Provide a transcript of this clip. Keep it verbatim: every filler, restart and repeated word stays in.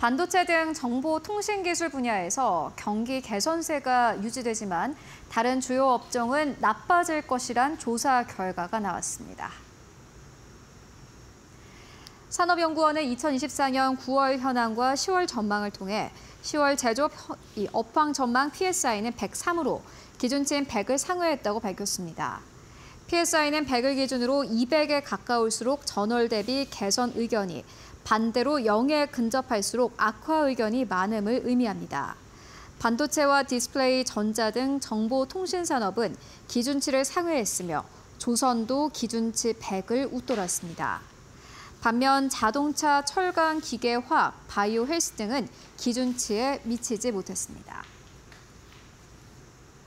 반도체 등 정보통신기술 분야에서 경기 개선세가 유지되지만 다른 주요 업종은 나빠질 것이란 조사 결과가 나왔습니다. 산업연구원은 이천이십사년 구월 현황과 시월 전망을 통해 시월 제조업 업황 전망 피에스아이는 백삼으로 기준치인 백을 상회했다고 밝혔습니다. 피에스아이는 백을 기준으로 이백에 가까울수록 전월 대비 개선 의견이, 반대로 영에 근접할수록 악화 의견이 많음을 의미합니다. 반도체와 디스플레이, 전자 등 정보통신산업은 기준치를 상회했으며 조선도 기준치 백을 웃돌았습니다. 반면 자동차, 철강, 기계, 화학, 바이오 헬스 등은 기준치에 미치지 못했습니다.